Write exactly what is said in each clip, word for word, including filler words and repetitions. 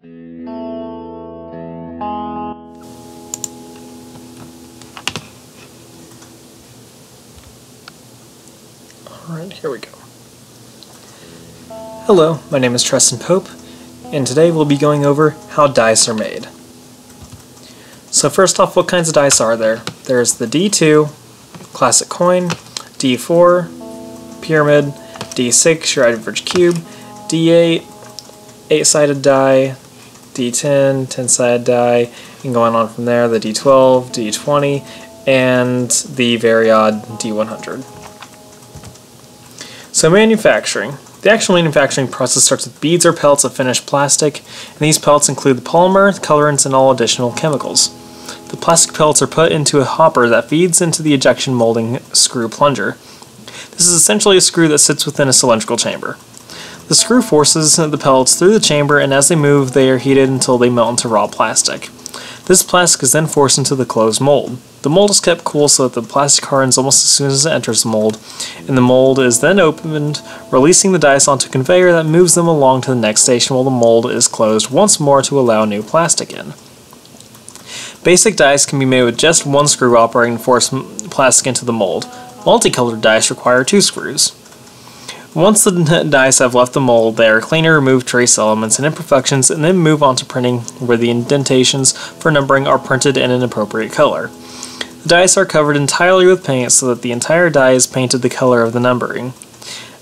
Alright, here we go. Hello, my name is Treston Pope, and today we'll be going over how dice are made. So first off, what kinds of dice are there? There's the D two, classic coin, D four, pyramid, D six, your average cube, D eight, eight-sided die, D ten, ten-sided die, and going on from there, the D twelve, D twenty, and the very odd D one hundred. So manufacturing. The actual manufacturing process starts with beads or pellets of finished plastic, and these pellets include the polymer, colorants, and all additional chemicals. The plastic pellets are put into a hopper that feeds into the ejection molding screw plunger. This is essentially a screw that sits within a cylindrical chamber. The screw forces the pellets through the chamber, and as they move, they are heated until they melt into raw plastic. This plastic is then forced into the closed mold. The mold is kept cool so that the plastic hardens almost as soon as it enters the mold, and the mold is then opened, releasing the dice onto a conveyor that moves them along to the next station while the mold is closed once more to allow new plastic in. Basic dice can be made with just one screw operating to force plastic into the mold. Multicolored dice require two screws. Once the dice have left the mold, they are cleaned to remove trace elements and imperfections, and then move on to printing, where the indentations for numbering are printed in an appropriate color. The dice are covered entirely with paint so that the entire die is painted the color of the numbering.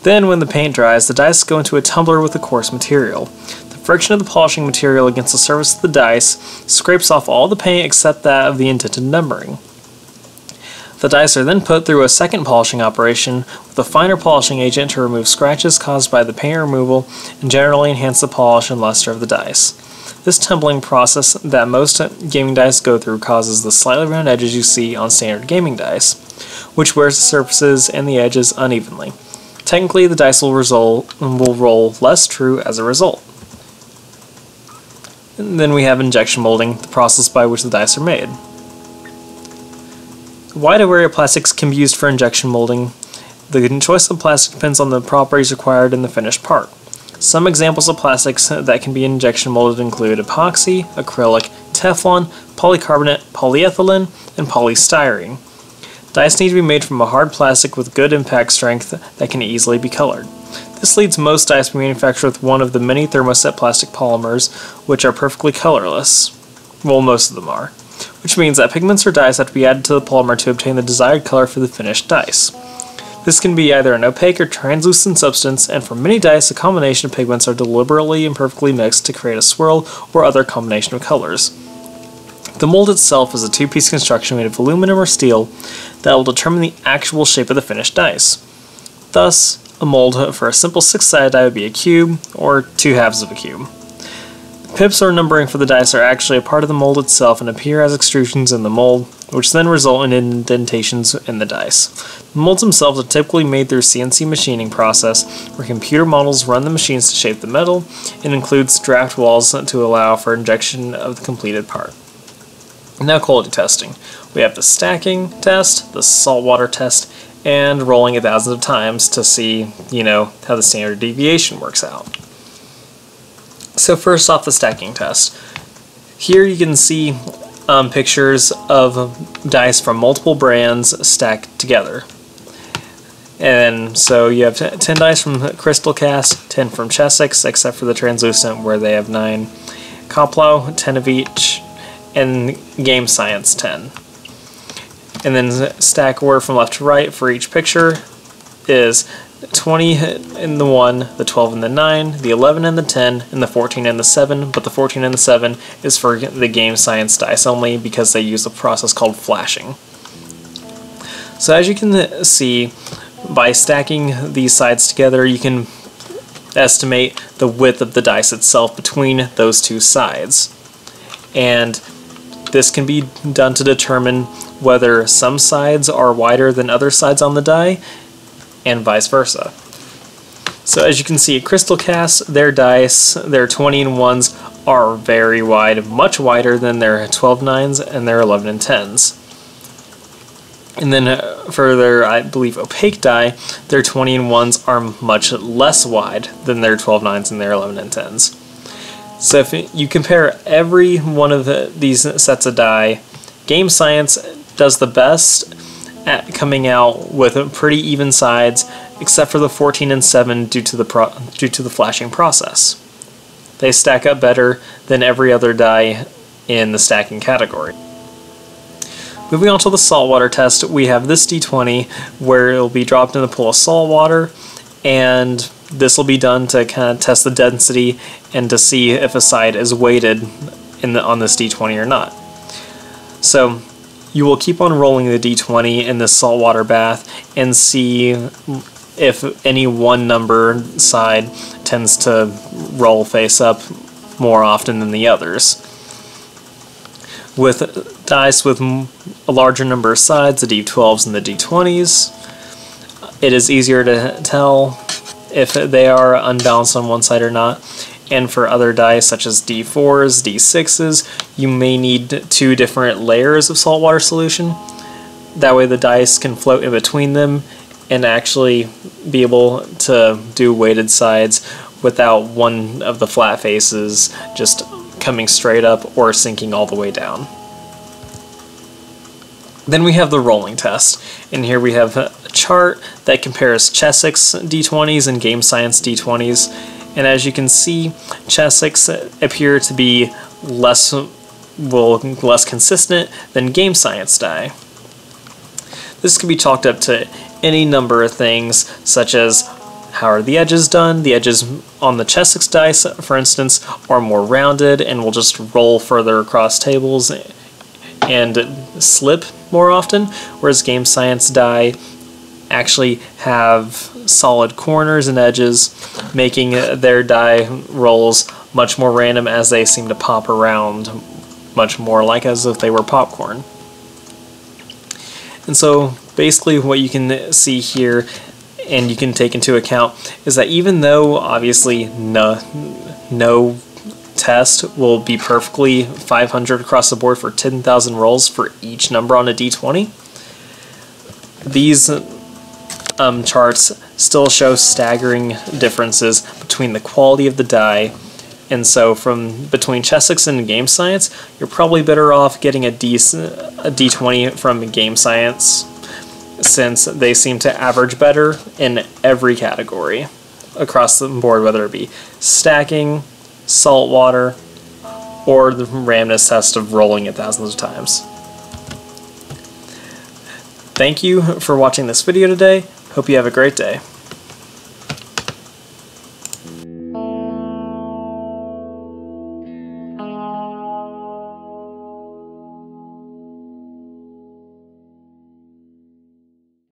Then, when the paint dries, the dice go into a tumbler with a coarse material. The friction of the polishing material against the surface of the dice scrapes off all the paint except that of the indented numbering. The dice are then put through a second polishing operation with a finer polishing agent to remove scratches caused by the paint removal and generally enhance the polish and luster of the dice. This tumbling process that most gaming dice go through causes the slightly round edges you see on standard gaming dice, which wears the surfaces and the edges unevenly. Technically, the dice will, result, will roll less true as a result. And then we have injection molding, the process by which the dice are made. A wide array of plastics can be used for injection molding. The choice of plastic depends on the properties required in the finished part. Some examples of plastics that can be injection molded include epoxy, acrylic, Teflon, polycarbonate, polyethylene, and polystyrene. Dice need to be made from a hard plastic with good impact strength that can easily be colored. This leads most dice to be manufactured with one of the many thermoset plastic polymers, which are perfectly colorless. Well, most of them are. Which means that pigments or dyes have to be added to the polymer to obtain the desired color for the finished dice. This can be either an opaque or translucent substance, and for many dice, a combination of pigments are deliberately and perfectly mixed to create a swirl or other combination of colors. The mold itself is a two-piece construction made of aluminum or steel that will determine the actual shape of the finished dice. Thus, a mold for a simple six-sided die would be a cube, or two halves of a cube. Pips or numbering for the dice are actually a part of the mold itself and appear as extrusions in the mold, which then result in indentations in the dice. The molds themselves are typically made through C N C machining process, where computer models run the machines to shape the metal, and includes draft walls to allow for injection of the completed part. Now, quality testing. We have the stacking test, the saltwater test, and rolling it thousands of times to see, you know, how the standard deviation works out. So first off, the stacking test. Here you can see um, pictures of dice from multiple brands stacked together. And so you have ten dice from Crystal Cast, ten from Chessex, except for the translucent where they have nine, Koplow, ten of each, and Game Science, ten. And then stack order from left to right for each picture is twenty in the one, the twelve in the nine, the eleven in the ten, and the fourteen in the seven, but the fourteen in the seven is for the Game Science dice only because they use a process called flashing. So as you can see, by stacking these sides together, you can estimate the width of the dice itself between those two sides. And this can be done to determine whether some sides are wider than other sides on the die, and vice versa. So as you can see, at Crystal Cast, their dice, their twenty and ones, are very wide, much wider than their twelve nines and their eleven and tens. And then uh, for their, I believe, opaque die, their twenty and ones are much less wide than their twelve nines and their eleven and tens. So if you compare every one of the, these sets of dye, Game Science does the best at coming out with pretty even sides, except for the fourteen and seven due to the pro due to the flashing process. They stack up better than every other dye in the stacking category. Moving on to the saltwater test, we have this D twenty where it will be dropped in a pool of salt water, and this will be done to kind of test the density and to see if a side is weighted in the, on this D twenty or not. So you will keep on rolling the D twenty in this saltwater bath and see if any one number side tends to roll face up more often than the others. With dice with a larger number of sides, the D twelves and the D twenties, it is easier to tell if they are unbalanced on one side or not. And for other dyes such as D fours, D sixes, you may need two different layers of saltwater solution. That way the dyes can float in between them and actually be able to do weighted sides without one of the flat faces just coming straight up or sinking all the way down. Then we have the rolling test, and here we have a chart that compares Chessex D twenties and Game Science D twenties. And as you can see, Chessex appear to be less, well, less consistent than Game Science dye. This can be chalked up to any number of things, such as how are the edges done? The edges on the Chessex dye, for instance, are more rounded and will just roll further across tables and slip more often, whereas Game Science dye actually have solid corners and edges, making their die rolls much more random as they seem to pop around much more, like as if they were popcorn. And so basically what you can see here and you can take into account is that even though obviously no, no test will be perfectly five hundred across the board for ten thousand rolls for each number on a D twenty, these Um, charts still show staggering differences between the quality of the dye, and so from between Chessex and Game Science, you're probably better off getting a, D, a D twenty from Game Science, since they seem to average better in every category across the board, whether it be stacking, salt water, or the randomness test of rolling it thousands of times. Thank you for watching this video today. Hope you have a great day.